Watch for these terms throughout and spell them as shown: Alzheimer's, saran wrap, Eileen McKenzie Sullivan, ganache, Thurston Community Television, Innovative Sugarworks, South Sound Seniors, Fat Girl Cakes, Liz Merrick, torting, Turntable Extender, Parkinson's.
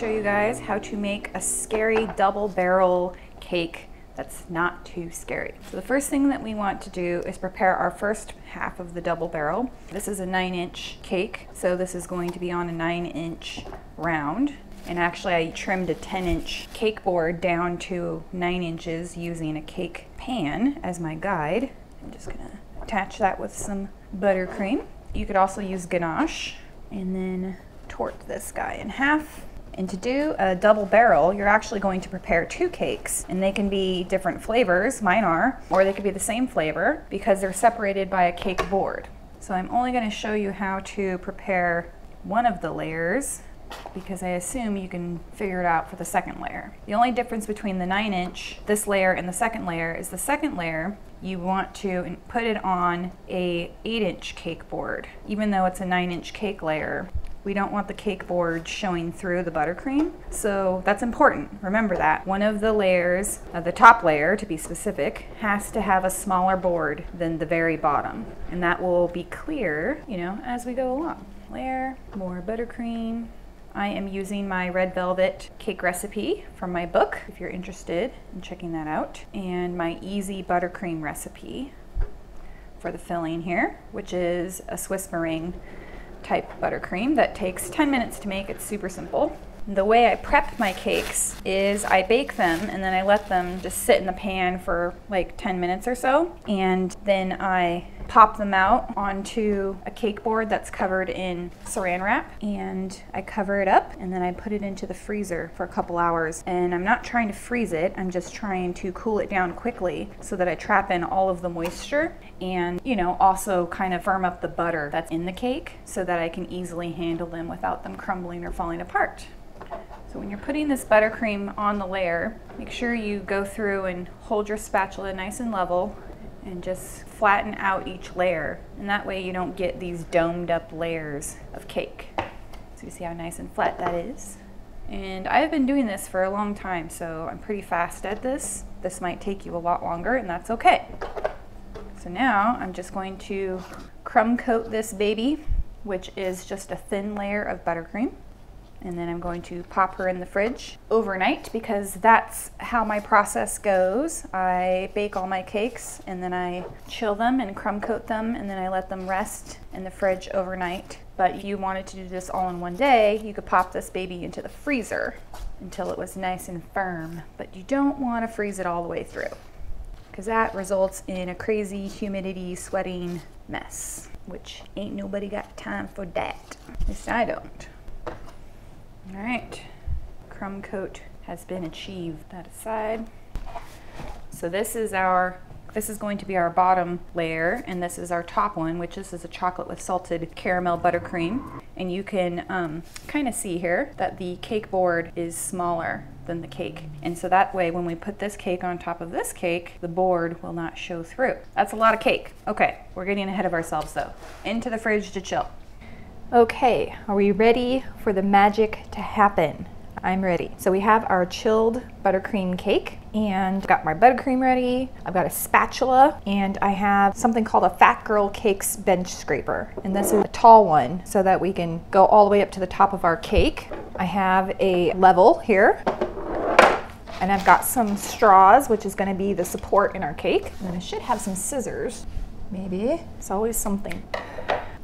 show you guys how to make a scary double barrel cake that's not too scary. So the first thing that we want to do is prepare our first half of the double barrel. This is a 9-inch cake, so this is going to be on a 9-inch round. And actually I trimmed a 10-inch cake board down to 9 inches using a cake pan as my guide. I'm just gonna attach that with some buttercream. You could also use ganache and then tort this guy in half. And to do a double barrel, you're actually going to prepare 2 cakes, and they can be different flavors, mine are, or they could be the same flavor because they're separated by a cake board. So I'm only going to show you how to prepare one of the layers because I assume you can figure it out for the second layer. The only difference between the 9-inch, this layer, and the second layer is the second layer you want to put it on a 8-inch cake board. Even though it's a 9-inch cake layer, we don't want the cake board showing through the buttercream, so that's important. Remember that. One of the layers, the top layer to be specific, has to have a smaller board than the very bottom, and that will be clear, you know, as we go along. Layer, more buttercream. I am using my red velvet cake recipe from my book, if you're interested in checking that out, and my easy buttercream recipe for the filling here, which is a Swiss meringue type buttercream that takes 10 minutes to make. It's super simple. The way I prep my cakes is I bake them and then I let them just sit in the pan for like 10 minutes or so, and then I pop them out onto a cake board that's covered in saran wrap, and I cover it up, and then I put it into the freezer for a couple hours. And I'm not trying to freeze it, I'm just trying to cool it down quickly so that I trap in all of the moisture and, you know, also kind of firm up the butter that's in the cake so that I can easily handle them without them crumbling or falling apart. So when you're putting this buttercream on the layer, make sure you go through and hold your spatula nice and level and just flatten out each layer. And that way you don't get these domed up layers of cake. So you see how nice and flat that is. And I've been doing this for a long time, so I'm pretty fast at this. This might take you a lot longer, and that's okay. So now I'm just going to crumb coat this baby, which is just a thin layer of buttercream. And then I'm going to pop her in the fridge overnight because that's how my process goes. I bake all my cakes and then I chill them and crumb coat them, and then I let them rest in the fridge overnight. But if you wanted to do this all in one day, you could pop this baby into the freezer until it was nice and firm. But you don't want to freeze it all the way through because that results in a crazy humidity sweating mess, which ain't nobody got time for that. At least I don't. All right, crumb coat has been achieved. That aside, so this is going to be our bottom layer, and this is our top one, which is a chocolate with salted caramel buttercream. And you can kind of see here that the cake board is smaller than the cake, and so that way when we put this cake on top of this cake, the board will not show through. That's a lot of cake. Okay, we're getting ahead of ourselves though. Into the fridge to chill. Okay, are we ready for the magic to happen? I'm ready. So we have our chilled buttercream cake, and I've got my buttercream ready. I've got a spatula, and I have something called a Fat Girl Cakes bench scraper. And this is a tall one so that we can go all the way up to the top of our cake. I have a level here, and I've got some straws, which is gonna be the support in our cake. And then I should have some scissors, maybe. It's always something.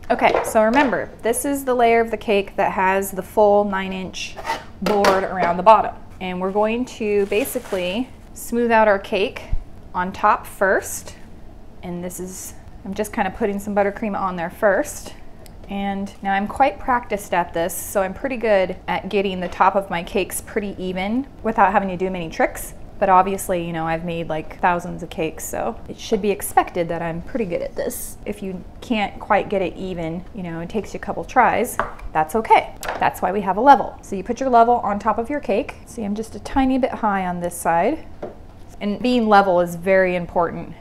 Okay, so remember, this is the layer of the cake that has the full 9-inch board around the bottom. And we're going to basically smooth out our cake on top first. And this is, I'm just kind of putting some buttercream on there first. And now I'm quite practiced at this, so I'm pretty good at getting the top of my cakes pretty even without having to do many tricks. But obviously, you know, I've made like thousands of cakes, so it should be expected that I'm pretty good at this. If you can't quite get it even, you know, it takes you a couple tries, that's okay. That's why we have a level. So you put your level on top of your cake. See, I'm just a tiny bit high on this side. And being level is very important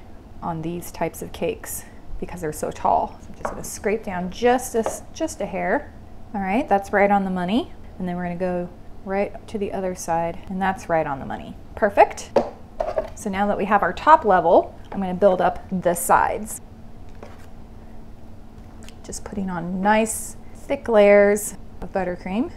on these types of cakes because they're so tall. So I'm just gonna scrape down just a hair. All right, that's right on the money. And then we're gonna go right to the other side, and that's right on the money. Perfect. So now that we have our top level, I'm going to build up the sides. Just putting on nice thick layers of buttercream.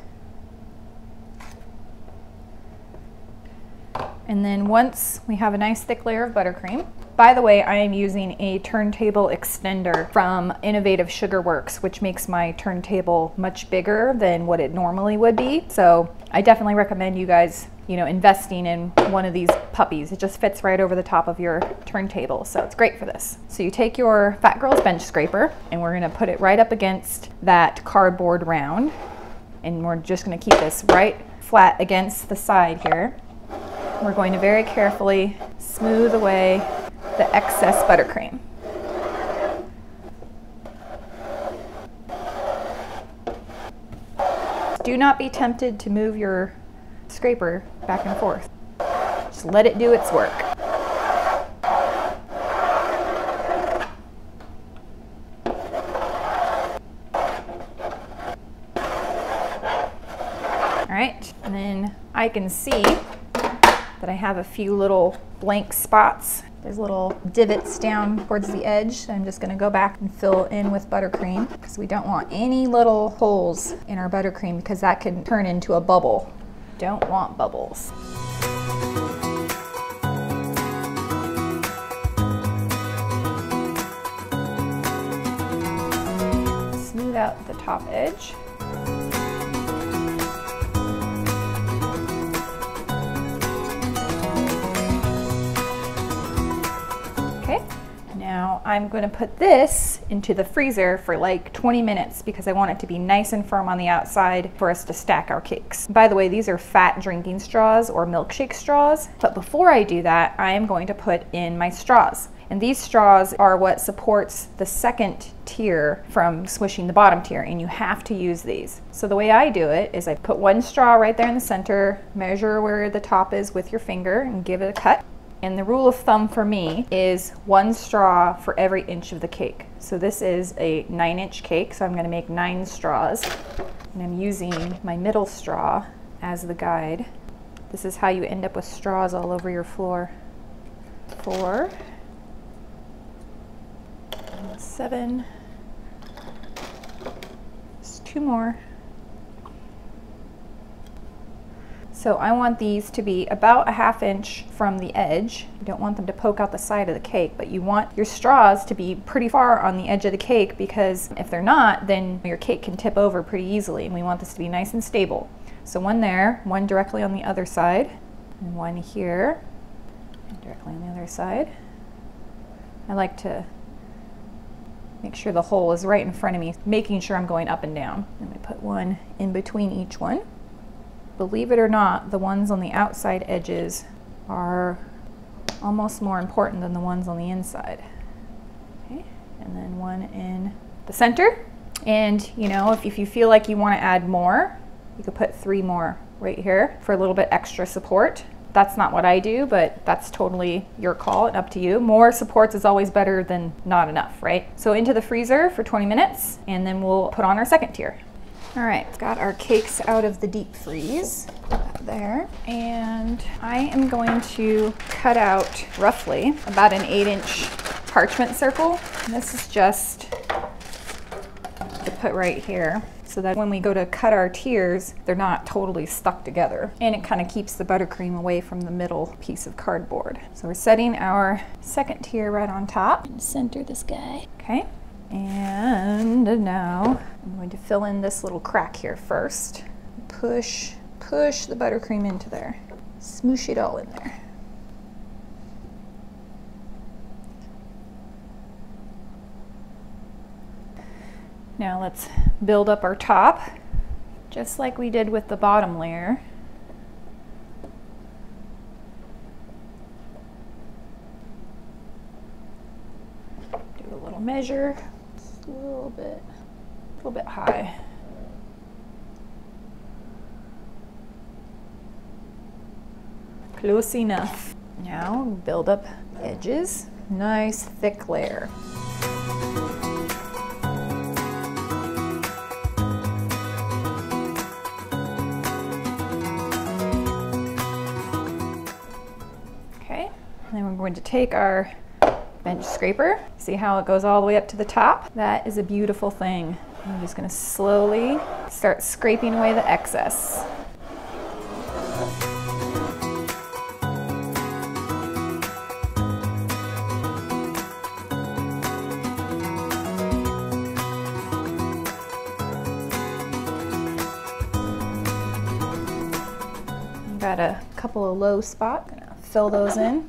And then once we have a nice thick layer of buttercream, by the way, I am using a turntable extender from Innovative Sugarworks, which makes my turntable much bigger than what it normally would be. So I definitely recommend you guys, you know, investing in one of these puppies. It just fits right over the top of your turntable, so it's great for this. So you take your Fat Girl's bench scraper, and we're gonna put it right up against that cardboard round. And we're just gonna keep this right flat against the side here. We're going to very carefully smooth away the excess buttercream. Do not be tempted to move your scraper back and forth. Just let it do its work. All right, and then I can see that I have a few little blank spots. There's little divots down towards the edge. I'm just gonna go back and fill in with buttercream because we don't want any little holes in our buttercream because that can turn into a bubble. Don't want bubbles. Smooth out the top edge. Now I'm going to put this into the freezer for like 20 minutes because I want it to be nice and firm on the outside for us to stack our cakes. By the way, these are fat drinking straws or milkshake straws, but before I do that, I am going to put in my straws. And these straws are what supports the second tier from squishing the bottom tier, and you have to use these. So the way I do it is I put one straw right there in the center, measure where the top is with your finger and give it a cut. And the rule of thumb for me is one straw for every inch of the cake. So this is a 9-inch cake, so I'm gonna make 9 straws. And I'm using my middle straw as the guide. This is how you end up with straws all over your floor. 4, 7, just 2 more. So I want these to be about a 1/2 inch from the edge. You don't want them to poke out the side of the cake, but you want your straws to be pretty far on the edge of the cake because if they're not, then your cake can tip over pretty easily, and we want this to be nice and stable. So one there, one directly on the other side, and one here, and directly on the other side. I like to make sure the hole is right in front of me, making sure I'm going up and down. And we put one in between each one. Believe it or not, the ones on the outside edges are almost more important than the ones on the inside. Okay, and then one in the center. And you know, if you feel like you want to add more, you could put 3 more right here for a little bit extra support. That's not what I do, but that's totally your call and up to you. More supports is always better than not enough, right? So into the freezer for 20 minutes, and then we'll put on our second tier. All right, got our cakes out of the deep freeze, put that there. And I am going to cut out roughly about an 8-inch parchment circle. And this is just to put right here so that when we go to cut our tiers, they're not totally stuck together. And it kind of keeps the buttercream away from the middle piece of cardboard. So we're setting our second tier right on top. Center this guy. Okay. And now I'm going to fill in this little crack here first. Push the buttercream into there. Smoosh it all in there. Now let's build up our top, just like we did with the bottom layer. Do a little measure. A little bit high. Close enough. Now build up edges. Nice thick layer. Okay, and then we're going to take our bench scraper. See how it goes all the way up to the top? That is a beautiful thing. I'm just gonna slowly start scraping away the excess. got a couple of low spots. Gonna fill those in.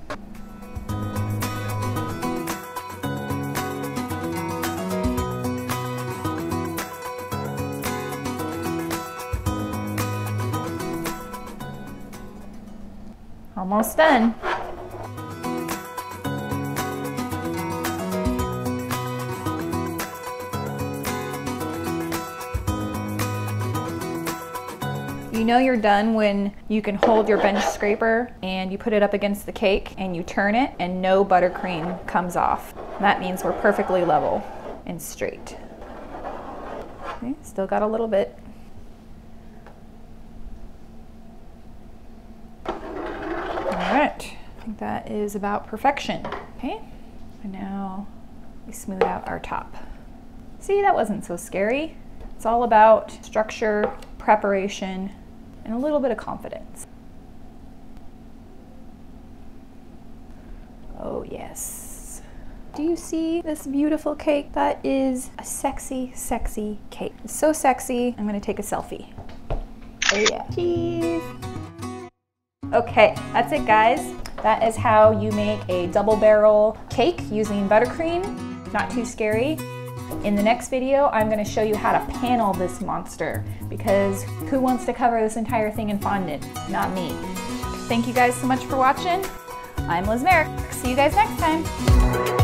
Almost done. You know you're done when you can hold your bench scraper and you put it up against the cake and you turn it and no buttercream comes off. That means we're perfectly level and straight. Okay, still got a little bit. All right, I think that is about perfection. Okay, and now we smooth out our top. See, that wasn't so scary. It's all about structure, preparation, and a little bit of confidence. Oh yes. Do you see this beautiful cake? That is a sexy, sexy cake. It's so sexy, I'm gonna take a selfie. Oh yeah. Cheese. Okay, that's it guys. That is how you make a double barrel cake using buttercream. Not too scary. In the next video, I'm going to show you how to panel this monster, because who wants to cover this entire thing in fondant? Not me. Thank you guys so much for watching. I'm Liz Merrick. See you guys next time.